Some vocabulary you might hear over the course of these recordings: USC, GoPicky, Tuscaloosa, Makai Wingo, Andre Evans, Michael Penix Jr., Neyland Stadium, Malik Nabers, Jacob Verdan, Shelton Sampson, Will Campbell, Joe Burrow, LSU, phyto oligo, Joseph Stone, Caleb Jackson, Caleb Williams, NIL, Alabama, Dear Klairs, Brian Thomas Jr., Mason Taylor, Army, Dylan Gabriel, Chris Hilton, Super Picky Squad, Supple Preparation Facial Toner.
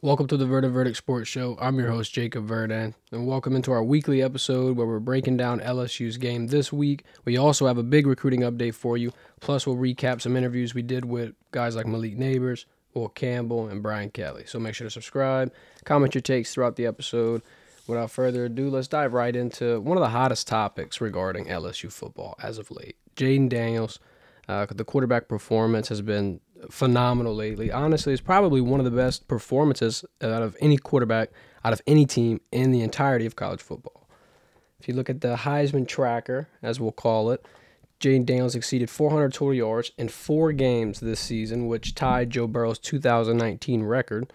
Welcome to the Verdin Verdict Sports Show. I'm your host, Jacob Verdan, and welcome into our weekly episode where we're breaking down LSU's game this week. We also have a big recruiting update for you, plus we'll recap some interviews we did with guys like Malik Nabers, Will Campbell, and Brian Kelly. So make sure to subscribe, comment your takes throughout the episode. Without further ado, let's dive right into one of the hottest topics regarding LSU football as of late. Jayden Daniels, the quarterback performance has been phenomenal lately. Honestly, it's probably one of the best performances out of any quarterback, out of any team in the entirety of college football. If you look at the Heisman tracker, as we'll call it, Jayden Daniels exceeded 400 total yards in 4 games this season, which tied Joe Burrow's 2019 record.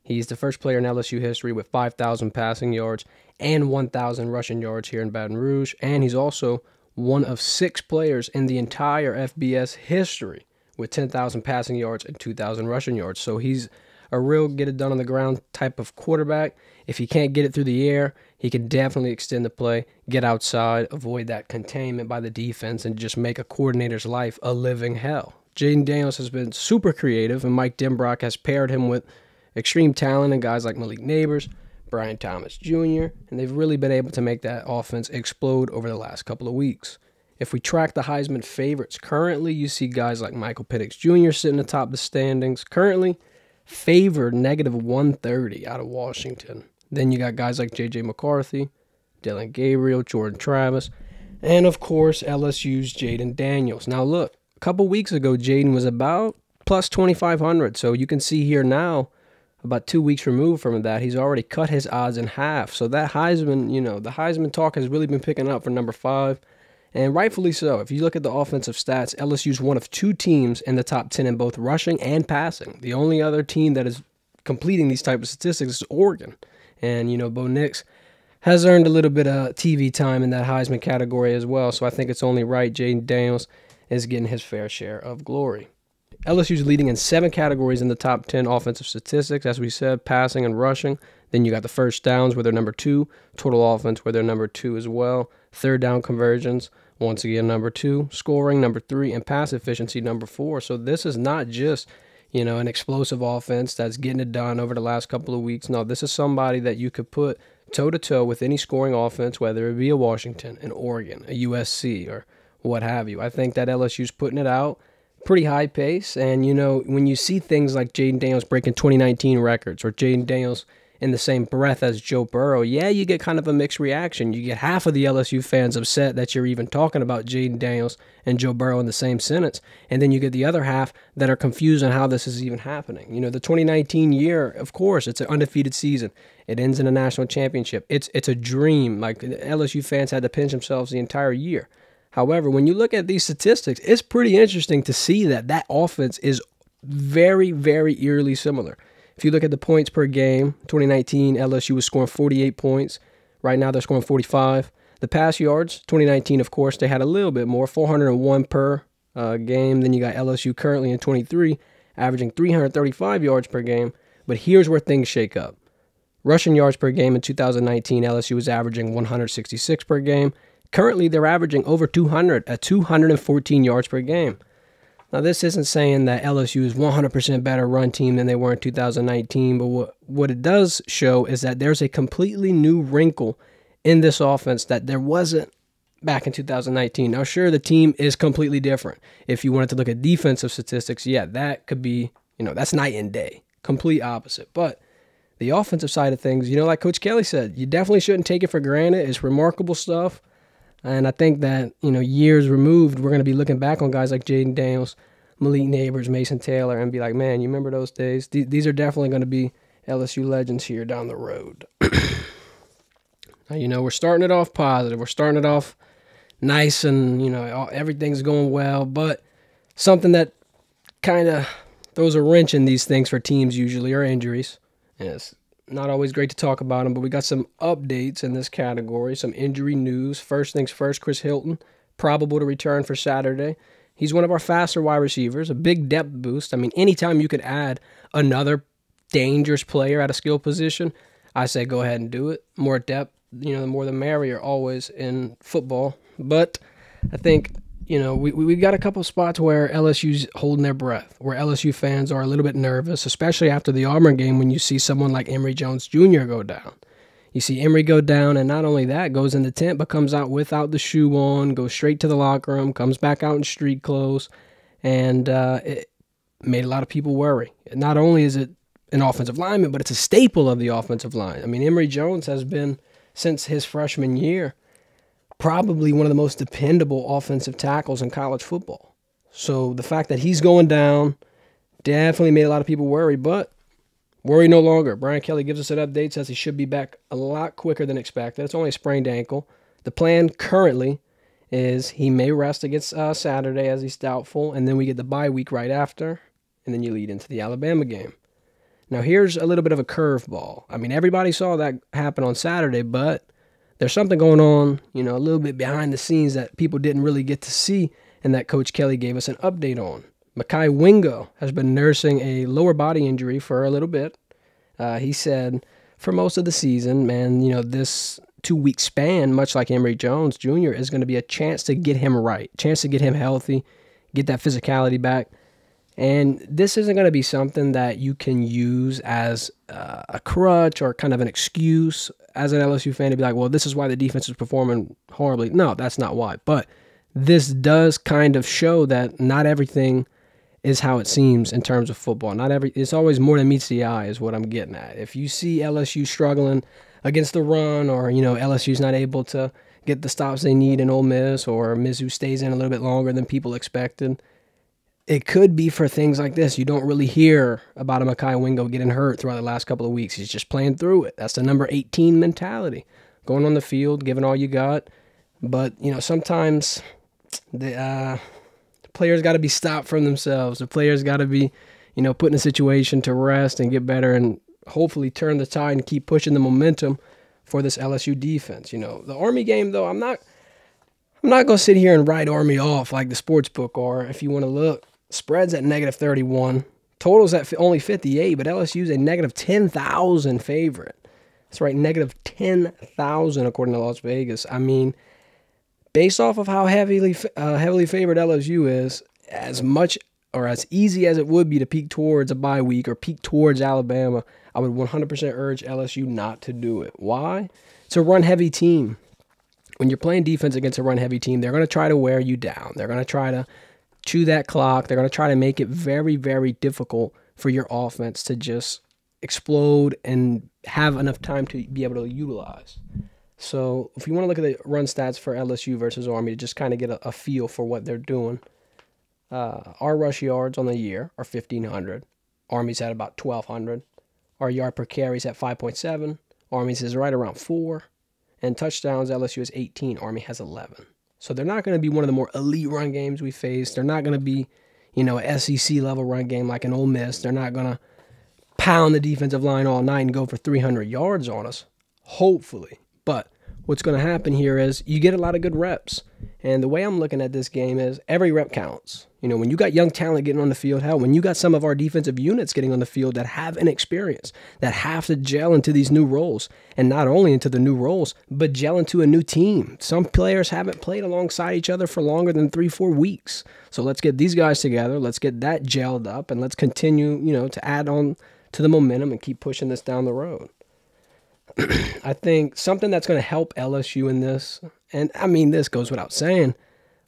He's the first player in LSU history with 5,000 passing yards and 1,000 rushing yards here in Baton Rouge, and he's also one of 6 players in the entire FBS history with 10,000 passing yards and 2,000 rushing yards. So he's a real get-it-done-on-the-ground type of quarterback. If he can't get it through the air, he can definitely extend the play, get outside, avoid that containment by the defense, and just make a coordinator's life a living hell. Jayden Daniels has been super creative, and Mike Denbrock has paired him with extreme talent and guys like Malik Nabers, Brian Thomas Jr., and they've really been able to make that offense explode over the last couple of weeks. If we track the Heisman favorites currently, you see guys like Michael Penix Jr. sitting atop the standings, currently favored -130 out of Washington. Then you got guys like J.J. McCarthy, Dylan Gabriel, Jordan Travis, and of course LSU's Jayden Daniels. Now look, a couple weeks ago Jayden was about plus 2,500, so you can see here now, about 2 weeks removed from that, he's already cut his odds in half. So that Heisman, the Heisman talk has really been picking up for number 5, and rightfully so. If you look at the offensive stats, LSU's one of 2 teams in the top 10 in both rushing and passing. The only other team that is completing these type of statistics is Oregon. And, Bo Nix has earned a little bit of TV time in that Heisman category as well. So I think it's only right Jayden Daniels is getting his fair share of glory. LSU's leading in 7 categories in the top 10 offensive statistics, as we said, passing and rushing. Then you got the first downs, where they're number 2, total offense, where they're number 2 as well, third down conversions, once again, number 2, scoring, number 3, and pass efficiency, number 4. So this is not just, an explosive offense that's getting it done over the last couple of weeks. No, this is somebody that you could put toe-to-toe with any scoring offense, whether it be a Washington, an Oregon, a USC, or what have you. I think that LSU's putting it out. Pretty high pace, and when you see things like Jayden Daniels breaking 2019 records, or Jayden Daniels in the same breath as Joe Burrow, yeah, you get kind of a mixed reaction. You get half of the LSU fans upset that you're even talking about Jayden Daniels and Joe Burrow in the same sentence, and then you get the other half that are confused on how this is even happening. The 2019 year, of course, it's an undefeated season. It ends in a national championship. It's a dream. Like, LSU fans had to pinch themselves the entire year. However, when you look at these statistics, it's pretty interesting to see that that offense is very, very eerily similar. If you look at the points per game, 2019, LSU was scoring 48 points. Right now, they're scoring 45. The pass yards, 2019, of course, they had a little bit more, 401 per game. Then you got LSU currently in 23, averaging 335 yards per game. But here's where things shake up. Rushing yards per game in 2019, LSU was averaging 166 per game. Currently, they're averaging over 200 at 214 yards per game. Now, this isn't saying that LSU is 100% better run team than they were in 2019, but what it does show is that there's a completely new wrinkle in this offense that there wasn't back in 2019. Now, sure, the team is completely different. If you wanted to look at defensive statistics, yeah, that could be, that's night and day, complete opposite. But the offensive side of things, like Coach Kelly said, you definitely shouldn't take it for granted. It's remarkable stuff. And I think that, years removed, we're going to be looking back on guys like Jayden Daniels, Malik Nabers, Mason Taylor, and be like, man, you remember those days? These are definitely going to be LSU legends here down the road. Now, we're starting it off positive. We're starting it off nice and, everything's going well. But something that kind of throws a wrench in these things for teams usually are injuries. And it's not always great to talk about them, but we got some updates in this category, some injury news. First things first, Chris Hilton, probable to return for Saturday. He's one of our faster wide receivers, a big depth boost. I mean, anytime you could add another dangerous player at a skill position, I say go ahead and do it. More depth, the more the merrier always in football. But I think you know, we've got a couple spots where LSU's holding their breath, where LSU fans are a little bit nervous, especially after the Auburn game when you see someone like Emory Jones Jr. go down. You see Emory go down, and not only that, goes in the tent, but comes out without the shoe on, goes straight to the locker room, comes back out in street clothes, and it made a lot of people worry. Not only is it an offensive lineman, but it's a staple of the offensive line. I mean, Emory Jones has been, since his freshman year, probably one of the most dependable offensive tackles in college football. So the fact that he's going down definitely made a lot of people worry, but worry no longer. Brian Kelly gives us an update, says he should be back a lot quicker than expected. It's only a sprained ankle. The plan currently is he may rest against Saturday as he's doubtful, and then we get the bye week right after, and then you lead into the Alabama game. Now here's a little bit of a curveball. I mean, everybody saw that happen on Saturday, but there's something going on, you know, a little bit behind the scenes that people didn't really get to see and that Coach Kelly gave us an update on. Makai Wingo has been nursing a lower body injury for a little bit. He said for most of the season, man, you know, this two-week span, much like Emory Jones Jr., is going to be a chance to get him right, chance to get him healthy, get that physicality back. And this isn't going to be something that you can use as a crutch or kind of an excuse as an LSU fan to be like, well, this is why the defense is performing horribly. No, that's not why. But this does kind of show that not everything is how it seems in terms of football. It's always more than meets the eye is what I'm getting at. If you see LSU struggling against the run, or, you know, LSU's not able to get the stops they need in Ole Miss, or Mizzou stays in a little bit longer than people expected, it could be for things like this. You don't really hear about a Makai Wingo getting hurt throughout the last couple of weeks. He's just playing through it. That's the number 18 mentality. Going on the field, giving all you got. But, you know, sometimes the players got to be stopped from themselves. The players got to be, you know, put in a situation to rest and get better and hopefully turn the tide and keep pushing the momentum for this LSU defense. You know, the Army game, though, I'm not going to sit here and write Army off like the sports book, or if you want to look, spread's at -31. Total's at only 58, but LSU's a -10,000 favorite. That's right, -10,000 according to Las Vegas. I mean, based off of how heavily favored LSU is, as much or as easy as it would be to peak towards a bye week or peak towards Alabama, I would 100% urge LSU not to do it. Why? It's a run-heavy team. When you're playing defense against a run-heavy team, they're going to try to wear you down. They're going to try to chew that clock. They're going to try to make it very, very difficult for your offense to just explode and have enough time to be able to utilize. So if you want to look at the run stats for LSU versus Army to just kind of get a feel for what they're doing, our rush yards on the year are 1,500. Army's at about 1,200. Our yard per carry is at 5.7. Army's is right around 4. And touchdowns, LSU is 18. Army has 11. So they're not going to be one of the more elite run games we face. They're not going to be, you know, an SEC-level run game like an Ole Miss. They're not going to pound the defensive line all night and go for 300 yards on us, hopefully. But what's going to happen here is you get a lot of good reps. And the way I'm looking at this game is every rep counts. You know, when you got young talent getting on the field, hell, when you got some of our defensive units getting on the field that have an experience, that have to gel into these new roles, and not only into the new roles, but gel into a new team. Some players haven't played alongside each other for longer than 3-4 weeks. So let's get these guys together. Let's get that gelled up, and let's continue, you know, to add on to the momentum and keep pushing this down the road. I think something that's going to help LSU in this, and I mean this goes without saying,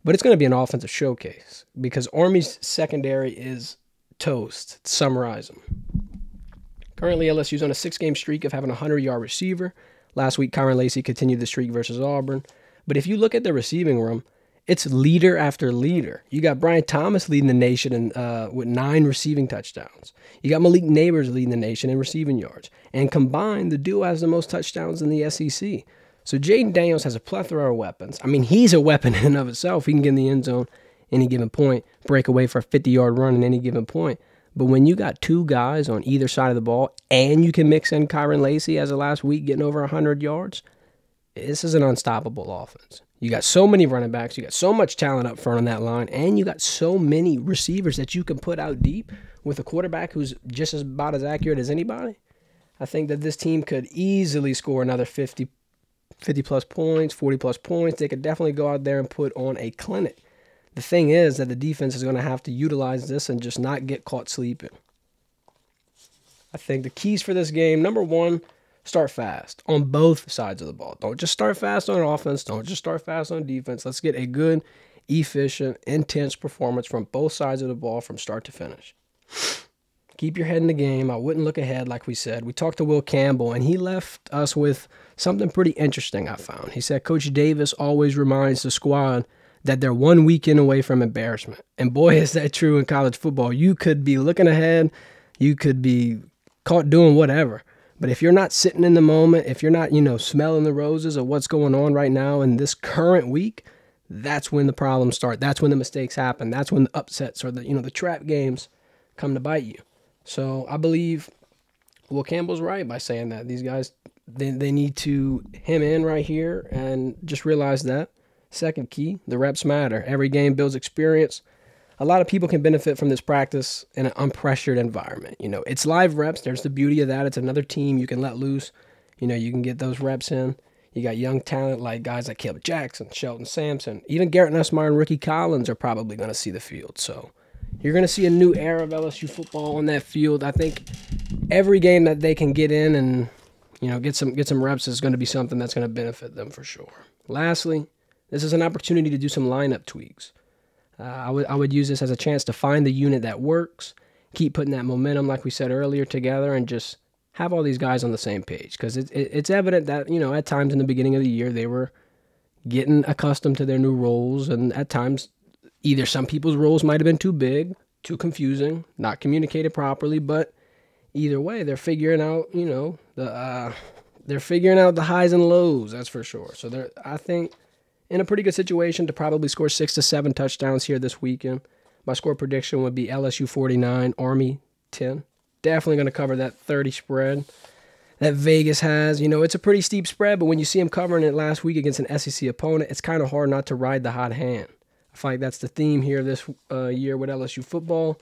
but it's going to be an offensive showcase because Army's secondary is toast. To summarize them. Currently, LSU's on a 6-game streak of having a 100-yard receiver. Last week, Kyren Lacy continued the streak versus Auburn. But if you look at the receiving room, it's leader after leader. You got Brian Thomas leading the nation in, with 9 receiving touchdowns. You got Malik Nabers leading the nation in receiving yards. And combined, the duo has the most touchdowns in the SEC. So Jayden Daniels has a plethora of weapons. I mean, he's a weapon in and of itself. He can get in the end zone any given point, break away for a 50-yard run at any given point. But when you got 2 guys on either side of the ball and you can mix in Kyren Lacy as of last week getting over 100 yards, this is an unstoppable offense. You got so many running backs, you got so much talent up front on that line, and you got so many receivers that you can put out deep with a quarterback who's just about as accurate as anybody. I think that this team could easily score another 50-plus points, 40-plus points. They could definitely go out there and put on a clinic. The thing is that the defense is going to have to utilize this and just not get caught sleeping. I think the keys for this game, number one, start fast on both sides of the ball. Don't just start fast on offense. Don't just start fast on defense. Let's get a good, efficient, intense performance from both sides of the ball from start to finish. Keep your head in the game. I wouldn't look ahead like we said. We talked to Will Campbell, and he left us with something pretty interesting I found. He said, Coach Davis always reminds the squad that they're 1 weekend away from embarrassment. And boy, is that true in college football. You could be looking ahead. You could be caught doing whatever. But if you're not sitting in the moment, if you're not, smelling the roses of what's going on right now in this current week, that's when the problems start. That's when the mistakes happen. That's when the upsets or the trap games come to bite you. So I believe Will Campbell's right by saying that. These guys, they need to hem in right here and just realize that. Second key, the reps matter. Every game builds experience. A lot of people can benefit from this practice in an unpressured environment. It's live reps. There's the beauty of that. It's another team you can let loose. You can get those reps in. You got young talent like guys like Caleb Jackson, Shelton Sampson. Even Garrett Nussmeier and Ricky Collins are probably going to see the field. So you're going to see a new era of LSU football on that field. I think every game that they can get in and get some reps is going to be something that's going to benefit them for sure. Lastly, this is an opportunity to do some lineup tweaks. I would use this as a chance to find the unit that works, keep putting that momentum, like we said earlier, together, and just have all these guys on the same page. Because it's evident that, at times in the beginning of the year, they were getting accustomed to their new roles. And at times, either some people's roles might have been too big, too confusing, not communicated properly. But either way, they're figuring out, they're figuring out the highs and lows, that's for sure. So they're, I think, in a pretty good situation to probably score 6 to 7 touchdowns here this weekend. My score prediction would be LSU 49, Army 10. Definitely going to cover that 30 spread that Vegas has. It's a pretty steep spread, but when you see them covering it last week against an SEC opponent, it's kind of hard not to ride the hot hand. I feel like that's the theme here this year with LSU football.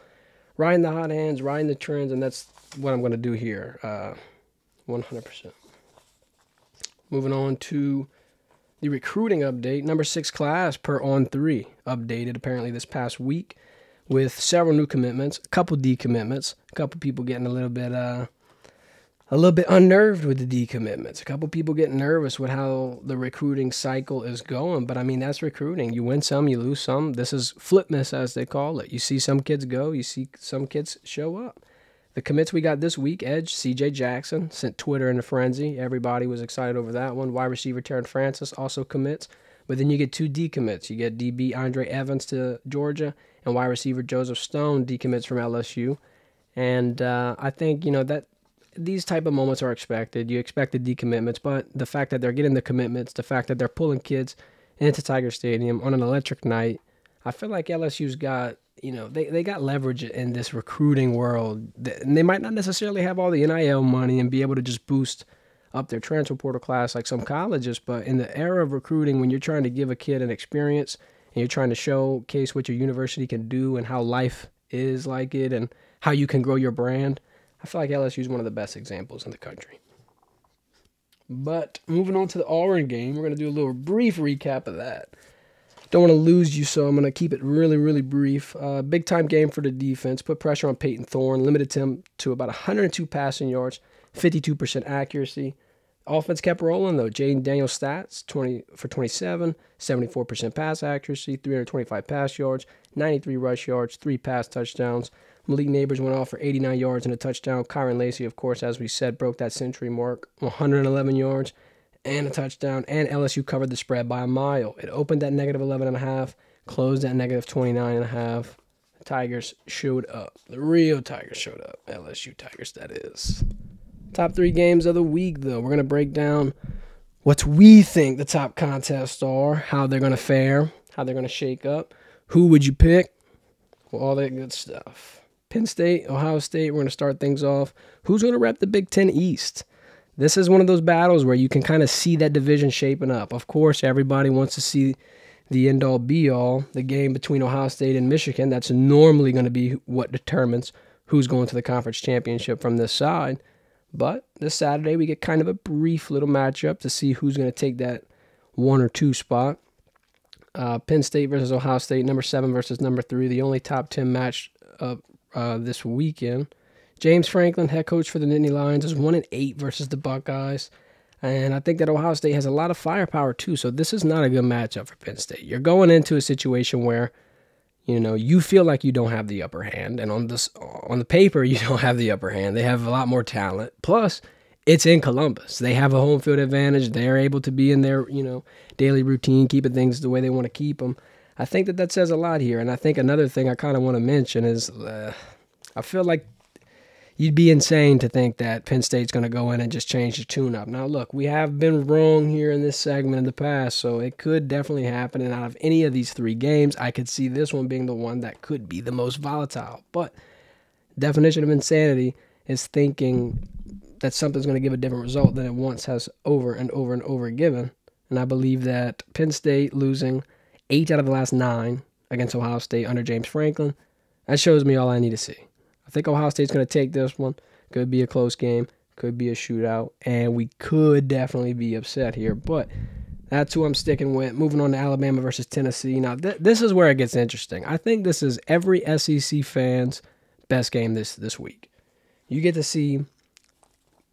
Riding the hot hands, riding the trends, and that's what I'm going to do here, 100%. Moving on to the recruiting update, number 6 class per On3, updated apparently this past week with several new commitments, a couple decommitments, a couple people getting a little bit unnerved with the decommitments, a couple people getting nervous with how the recruiting cycle is going. But I mean, that's recruiting. You win some, you lose some. This is flipness, as they call it. You see some kids go, you see some kids show up. The commits we got this week, edge, CJ Jackson, sent Twitter in a frenzy. Everybody was excited over that one. Wide receiver Terrence Francis also commits. But then you get 2 decommits. You get DB Andre Evans to Georgia and wide receiver Joseph Stone decommits from LSU. And I think, that these type of moments are expected. You expect the decommitments, but the fact that they're getting the commitments, the fact that they're pulling kids into Tiger Stadium on an electric night, I feel like LSU's got, they got leverage in this recruiting world. And they might not necessarily have all the NIL money and be able to just boost up their transfer portal class like some colleges. But in the era of recruiting, when you're trying to give a kid an experience and you're trying to showcase what your university can do and how life is like it and how you can grow your brand, I feel like LSU is one of the best examples in the country. But moving on to the Auburn game, we're going to do a little brief recap of that. Don't want to lose you, so I'm going to keep it really, really brief. Big-time game for the defense. Put pressure on Peyton Thorne. Limited him to about 102 passing yards, 52% accuracy. Offense kept rolling, though. Jayden Daniels stats, 20 for 27, 74% pass accuracy, 325 pass yards, 93 rush yards, 3 pass touchdowns. Malik Nabers went off for 89 yards and a touchdown. Kyren Lacy, of course, as we said, broke that century mark, 111 yards. And a touchdown, and LSU covered the spread by a mile. It opened at -11.5, closed at -29.5. The Tigers showed up. The real Tigers showed up. LSU Tigers, that is. Top 3 games of the week, though. We're going to break down what we think the top contests are, how they're going to fare, how they're going to shake up, who would you pick, well, all that good stuff. Penn State, Ohio State, we're going to start things off. Who's going to rep the Big Ten East? This is one of those battles where you can kind of see that division shaping up. Of course, everybody wants to see the end-all, be-all, the game between Ohio State and Michigan. That's normally going to be what determines who's going to the conference championship from this side. But this Saturday, we get kind of a brief little matchup to see who's going to take that 1 or 2 spot. Penn State versus Ohio State, number 7 versus number 3, the only top 10 match of this weekend. James Franklin, head coach for the Nittany Lions, is 1-8 versus the Buckeyes. And I think that Ohio State has a lot of firepower too, so this is not a good matchup for Penn State. You're going into a situation where, you know, you feel like you don't have the upper hand, and on the paper you don't have the upper hand. They have a lot more talent. Plus, it's in Columbus. They have a home field advantage. They're able to be in their, you know, daily routine, keeping things the way they want to keep them. I think that that says a lot here. And I think another thing I kind of want to mention is I feel like you'd be insane to think that Penn State's going to go in and just change the tune-up. Now, look, we have been wrong here in this segment in the past, so it could definitely happen. And out of any of these three games, I could see this one being the one that could be the most volatile. But definition of insanity is thinking that something's going to give a different result than it once has over and over and over given. And I believe that Penn State losing 8 out of the last 9 against Ohio State under James Franklin, that shows me all I need to see. I think Ohio State's going to take this one. Could be a close game. Could be a shootout. And we could definitely be upset here. But that's who I'm sticking with. Moving on to Alabama versus Tennessee. Now, this is where it gets interesting. I think this is every SEC fan's best game this week. You get to see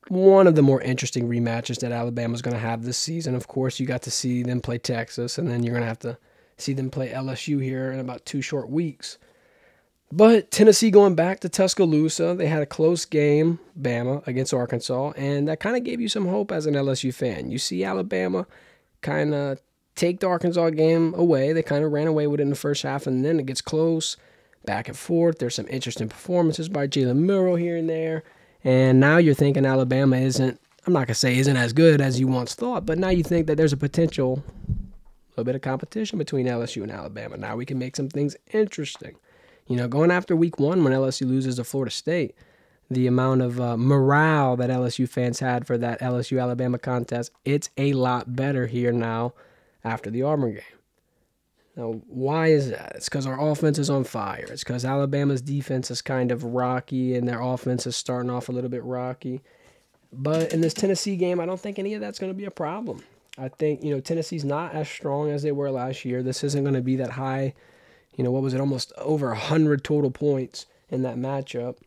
one of the more interesting rematches that Alabama's going to have this season. Of course, you got to see them play Texas, and then you're going to have to see them play LSU here in about 2 short weeks. But Tennessee going back to Tuscaloosa, they had a close game, Bama, against Arkansas, and that kind of gave you some hope as an LSU fan. You see Alabama kind of take the Arkansas game away. They kind of ran away with it in the first half, and then it gets close, back and forth. There's some interesting performances by Jalen Milroe here and there. And now you're thinking Alabama isn't, I'm not going to say isn't as good as you once thought, but now you think that there's a potential little bit of competition between LSU and Alabama. Now we can make some things interesting. You know, going after week 1 when LSU loses to Florida State, the amount of morale that LSU fans had for that LSU-Alabama contest, it's a lot better here now after the Auburn game. Now, why is that? It's because our offense is on fire. It's because Alabama's defense is kind of rocky and their offense is starting off a little bit rocky. But in this Tennessee game, I don't think any of that's going to be a problem. I think, you know, Tennessee's not as strong as they were last year. This isn't going to be that high, you know, what was it, almost over 100 total points in that matchup.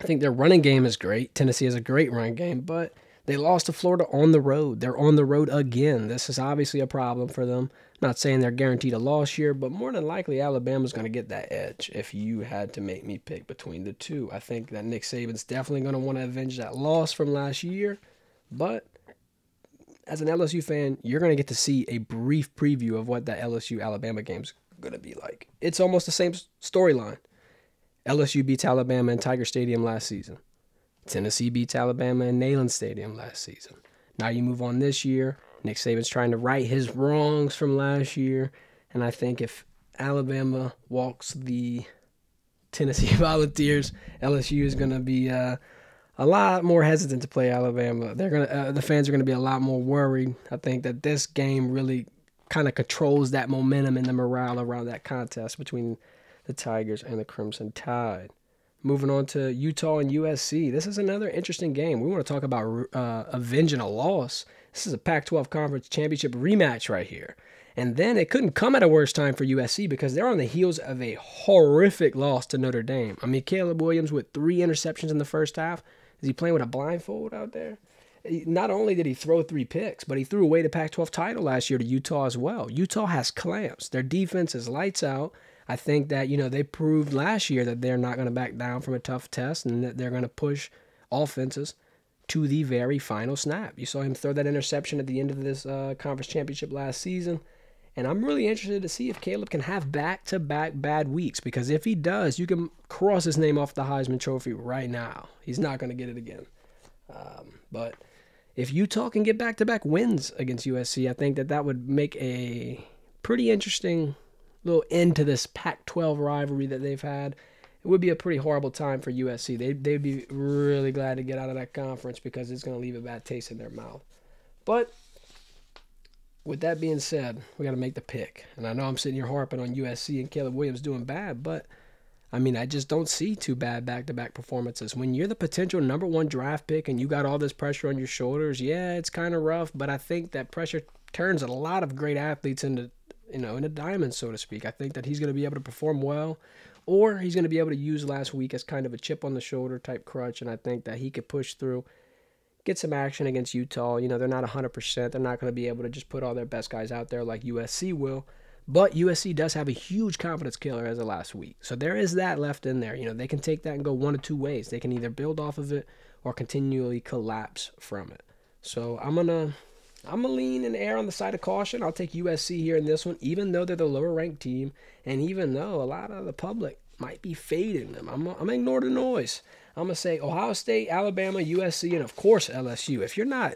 I think their running game is great. Tennessee has a great running game, but they lost to Florida on the road. They're on the road again. This is obviously a problem for them. Not saying they're guaranteed a loss here, but more than likely Alabama's going to get that edge if you had to make me pick between the two. I think that Nick Saban's definitely going to want to avenge that loss from last year, but as an LSU fan, you're going to get to see a brief preview of what that LSU-Alabama game's going to be like. It's almost the same storyline. LSU beats Alabama in Tiger Stadium last season. Tennessee beats Alabama in Neyland Stadium last season. Now you move on this year. Nick Saban's trying to right his wrongs from last year, and I think if Alabama walks the Tennessee Volunteers, LSU is going to be a lot more hesitant to play Alabama. They're going the fans are going to be a lot more worried. I think that this game really kind of controls that momentum and the morale around that contest between the Tigers and the Crimson Tide. Moving on to Utah and USC. This is another interesting game. We want to talk about avenging a loss. This is a Pac-12 Conference Championship rematch right here. And then it couldn't come at a worse time for USC because they're on the heels of a horrific loss to Notre Dame. I mean, Caleb Williams with 3 interceptions in the first half. Is he playing with a blindfold out there? Not only did he throw 3 picks, but he threw away the Pac-12 title last year to Utah as well. Utah has clamps. Their defense is lights out. I think that, you know, they proved last year that they're not going to back down from a tough test and that they're going to push offenses to the very final snap. You saw him throw that interception at the end of this conference championship last season. And I'm really interested to see if Caleb can have back-to-back bad weeks, because if he does, you can cross his name off the Heisman Trophy right now. He's not going to get it again. But if Utah can get back-to-back wins against USC, I think that that would make a pretty interesting little end to this Pac-12 rivalry that they've had. It would be a pretty horrible time for USC. They'd be really glad to get out of that conference because it's going to leave a bad taste in their mouth. But with that being said, we got to make the pick. And I know I'm sitting here harping on USC and Caleb Williams doing bad, but I mean, I just don't see too bad back-to-back performances. When you're the potential number 1 draft pick and you got all this pressure on your shoulders, yeah, it's kind of rough, but I think that pressure turns a lot of great athletes into you know, in a diamond, so to speak. I think that he's going to be able to perform well, or he's going to be able to use last week as kind of a chip on the shoulder type crutch, and I think that he could push through, get some action against Utah. You know, they're not 100%. They're not going to be able to just put all their best guys out there like USC will. But USC does have a huge confidence killer as of last week. So there is that left in there. You know, they can take that and go one of two ways. They can either build off of it or continually collapse from it. So I'm gonna lean and err on the side of caution. I'll take USC here in this one, even though they're the lower-ranked team, and even though a lot of the public might be fading them. I'm gonna ignore the noise. I'm going to say Ohio State, Alabama, USC, and, of course, LSU. If you're not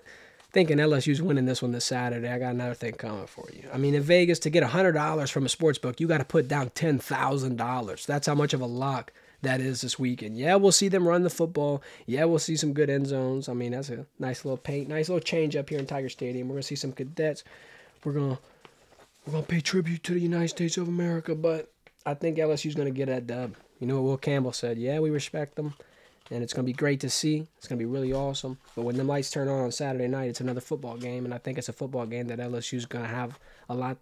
thinking LSU's winning this one this Saturday, I got another thing coming for you. I mean, in Vegas, to get $100 from a sports book, you got to put down $10,000. That's how much of a lock that is this weekend. Yeah, we'll see them run the football. Yeah, we'll see some good end zones. I mean, that's a nice little paint, nice little change up here in Tiger Stadium. We're going to see some cadets. We're going to pay tribute to the United States of America, but I think LSU's going to get that dub. You know what Will Campbell said? Yeah, we respect them. And it's going to be great to see. It's going to be really awesome. But when the lights turn on Saturday night, it's another football game. And I think it's a football game that LSU is going to have a lot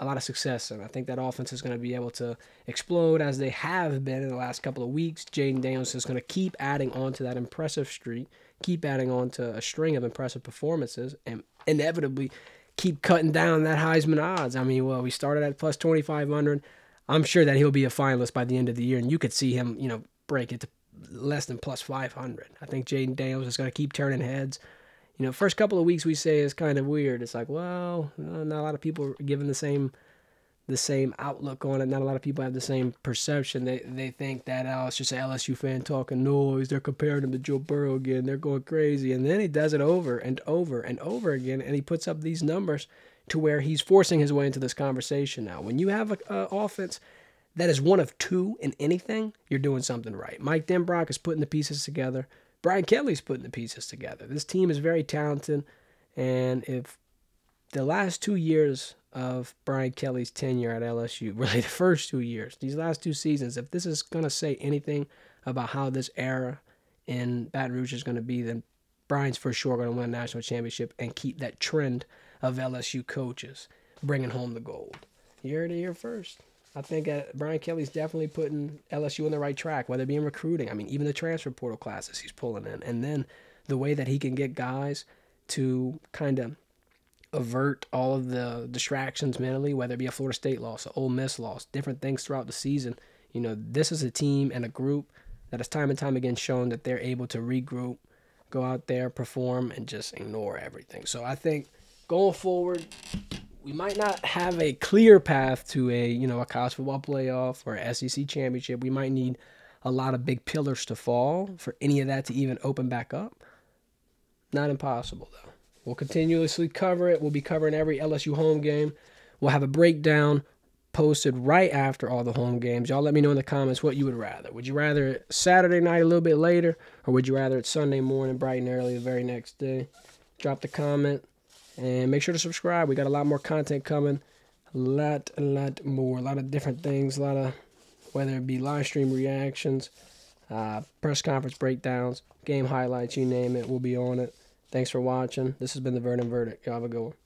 of success in. I think that offense is going to be able to explode as they have been in the last couple of weeks. Jayden Daniels is going to keep adding on to that impressive streak, keep adding on to a string of impressive performances, and inevitably keep cutting down that Heisman odds. I mean, well, we started at plus 2,500. I'm sure that he'll be a finalist by the end of the year, and you could see him, you know, break it to less than plus 500. I think Jayden Daniels is going to keep turning heads. You know, first couple of weeks we say is kind of weird. It's like, well, not a lot of people are given the same outlook on it. Not a lot of people have the same perception. They think that, oh, it's just an LSU fan talking noise. They're comparing him to Joe Burrow again. They're going crazy. And then he does it over and over and over again, and he puts up these numbers to where he's forcing his way into this conversation now. When you have an offense that is one of two in anything, you're doing something right. Mike Denbrock is putting the pieces together. Brian Kelly's putting the pieces together. This team is very talented, and if the last 2 years of Brian Kelly's tenure at LSU, really the first 2 years, these last two seasons, if this is going to say anything about how this era in Baton Rouge is going to be, then Brian's for sure going to win a national championship and keep that trend of LSU coaches bringing home the gold. You heard it here first. I think Brian Kelly's definitely putting LSU on the right track, whether it be in recruiting. I mean, even the transfer portal classes he's pulling in. And then the way that he can get guys to kind of avert all of the distractions mentally, whether it be a Florida State loss, an Ole Miss loss, different things throughout the season. You know, this is a team and a group that has time and time again shown that they're able to regroup, go out there, perform, and just ignore everything. So I think going forward, we might not have a clear path to a, you know, a college football playoff or SEC championship. We might need a lot of big pillars to fall for any of that to even open back up. Not impossible, though. We'll continuously cover it. We'll be covering every LSU home game. We'll have a breakdown posted right after all the home games. Y'all let me know in the comments what you would rather. Would you rather it Saturday night a little bit later, or would you rather it Sunday morning bright and early the very next day? Drop the comment. And make sure to subscribe. We got a lot more content coming. A lot more. A lot of different things. A lot of, whether it be live stream reactions, press conference breakdowns, game highlights, you name it. We'll be on it. Thanks for watching. This has been The Verdin Verdict. Y'all have a good one.